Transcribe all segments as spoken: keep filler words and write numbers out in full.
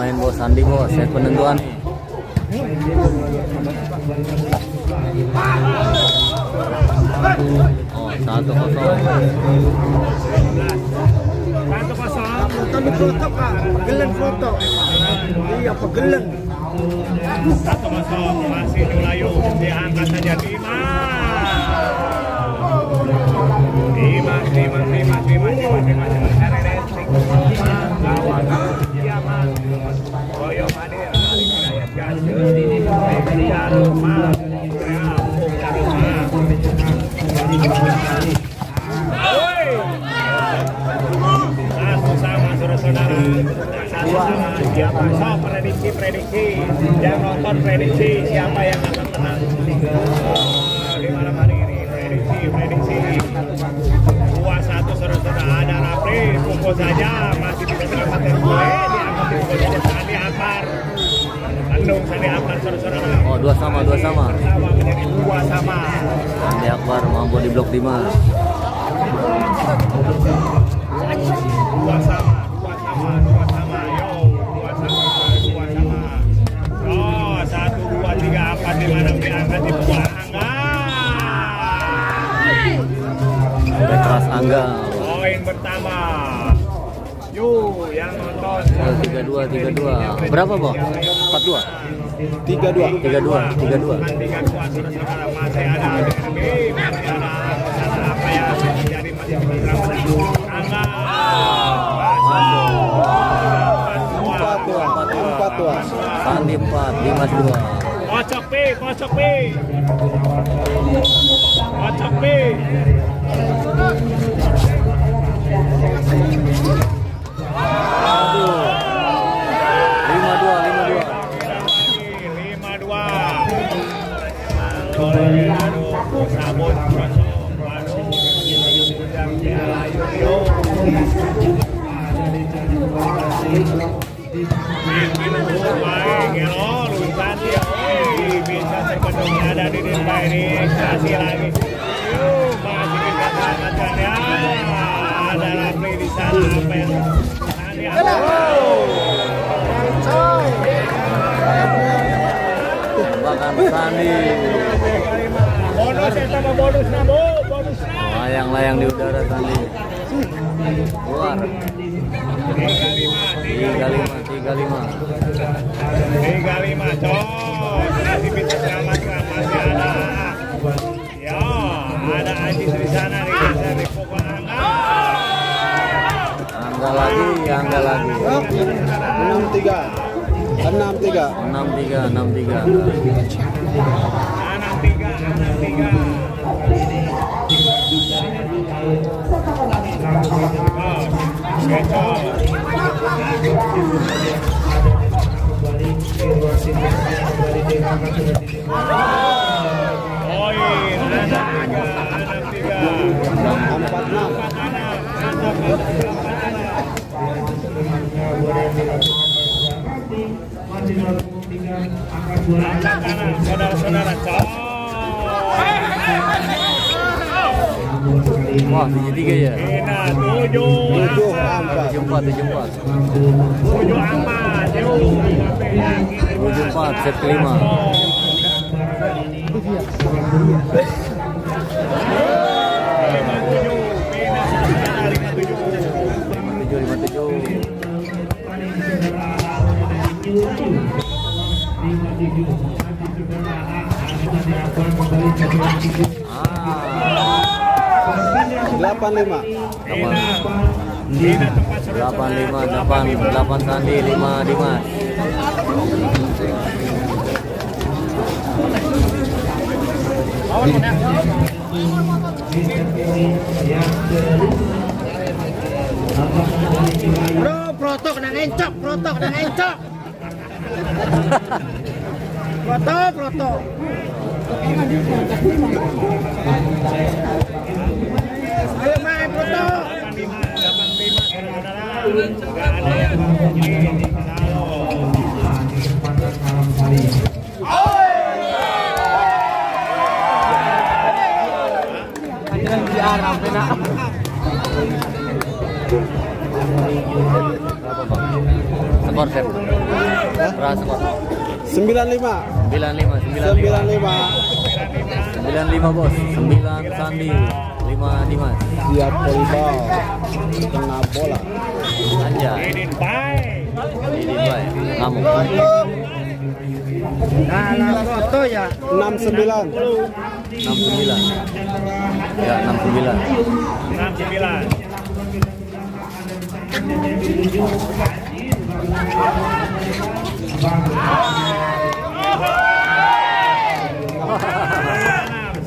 main bos Sandy bos, set penentuan nih. Oh, satu kosong. Satu kosong. Kami foto kak, pegelen foto. Iya pegelen. Satu kosong masih melayu, diangkat saja Dimas. Dimas, Dimas, Dimas, Dimas, Dimas, Dimas. Siapa so prediksi prediksi yang nonton prediksi siapa yang akan menang di malam hari ini? Prediksi prediksi dua satu saudara ada Rapli pukul saja masih bisa mendapatkan poin diangkat di pukul Sandy Akbar Bandung Sandy Akbar saudara. Oh dua sama dua sama. Sama menjadi dua sama. Sandy Akbar mampu di blok lima. Dua sama. Di mana diangkat di bawah Angga. Keras Angga. Poin pertama. Yuk yang nonton. Tiga dua tiga dua. Berapa boh? Empat dua. Tiga dua tiga dua tiga dua. Masih ada apa ya? Jadi masih Angga. Empat dua empat dua. Sandy empat lima dua. Kocok P, kocok P, kocok P. Aduh, lima dua, lima dua, lima dua. Aduh, sabun, aduh, bisa terpenuhi ada di Dinda ini kasih lagi. Yuk masih kita selamatkan ya. Ada Rapli di sana apa yang Sandy Akbar. Bahkan Sandy. Bonus ya sama bonus nabo bonus. Layang-layang di udara Sandy. Luar. Tiga lima tiga lima tiga lima cok. Masih bisa selamatkan, masih ada. Ya, ada Ajis di sana nih, dari pokok Angga. Angga lagi, Angga lagi. Enam tiga, enam tiga, enam tiga, enam tiga, enam tiga, enam tiga. Poin, ada tiga, ada tiga, empat enam, saudara-saudara, wah tujuh tiga ya, tujuh empat, tujuh empat, tujuh empat, tujuh empat, tujuh. tujuh empat set kelima. Delapan lima. Delapan lima delapan delapan Sandy lima lima. Bro, protok nang encok, protok nang encok. Protok, protok. Ayo main protok. Berapa skor Sep? Berapa skor? sembilan lima sembilan lima sembilan lima bos. Sembilan Sandi, lima Dimas. Siap volleyball kena bola Anja Didinbay ngamuk ya. enam sembilan enam sembilan ya enam sembilan enam sembilan.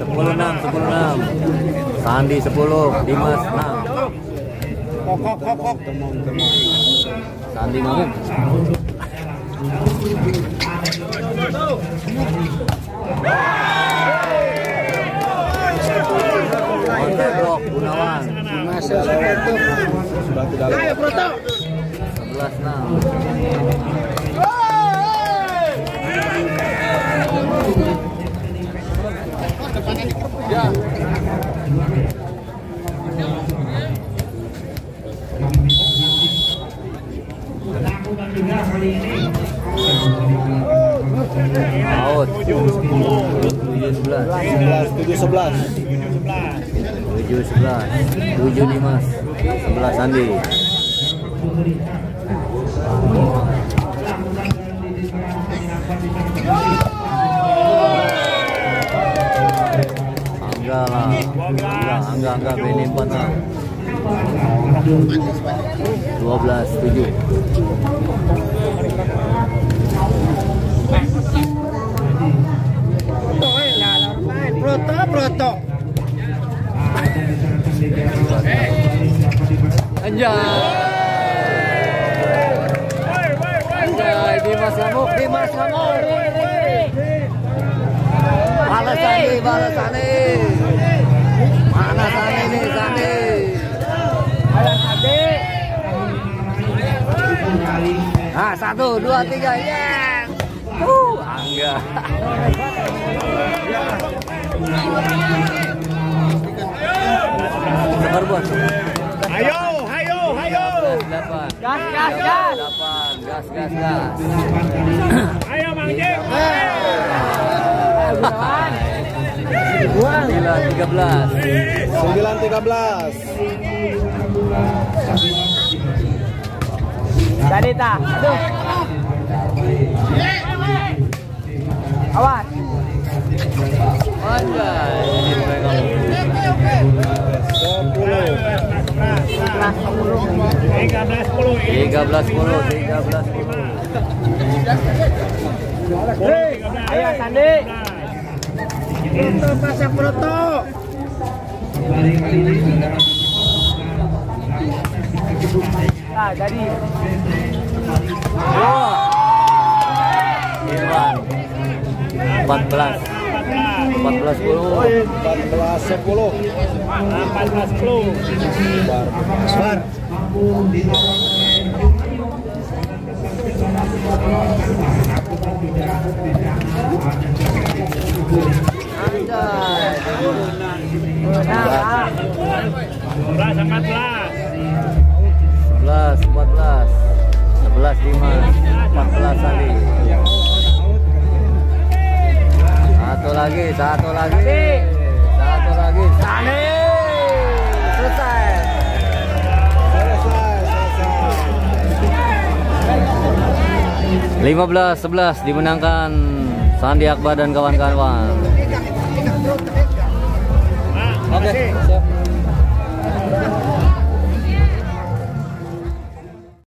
sepuluh enam sepuluh enam Sandi sepuluh, Dimas enam. Kok kok kok kok teman-teman Sandi ngamuk. Kontrblok Gunawan masih satu batu dalam. Ayo Proto. sebelas enam. Ya. Out. tujuh sebelas tujuh sebelas tujuh sebelas tujuh Dimas, sebelas Sandi. Angga lah. Angga, Angga, Angga Beni Pantang. dua belas tujuh. Proto, Proto. Anjay, Dimas ngamuk, Dimas ngamuk. Balas Sandi, balas Sandi. Mana Sandi nih, Sandi? Balas Sandi. Ah, satu, dua, tiga, yes. Uh, Angga. Sebar buat. Ayo, ayo, ayo. Gas, gas, gas. delapan, gas, gas, gas. Ayo, Mang Jek. sembilan tiga belas sembilan tiga belas. Danita. Awas. tiga belas sepuluh tiga belas sepuluh tiga belas sepuluh. Ayo Sandi. Proto pasang Proto. Nah jadi empat belas empat belas sepuluh empat belas sepuluh empat belas sepuluh. Bar sebelas sebelas sebelas Dimas, empat belas Sandi. Satu lagi, satu lagi, satu lagi, Sandi. Selesai. lima belas sebelas dimenangkan Sandy Akbar dan kawan-kawan. Oke.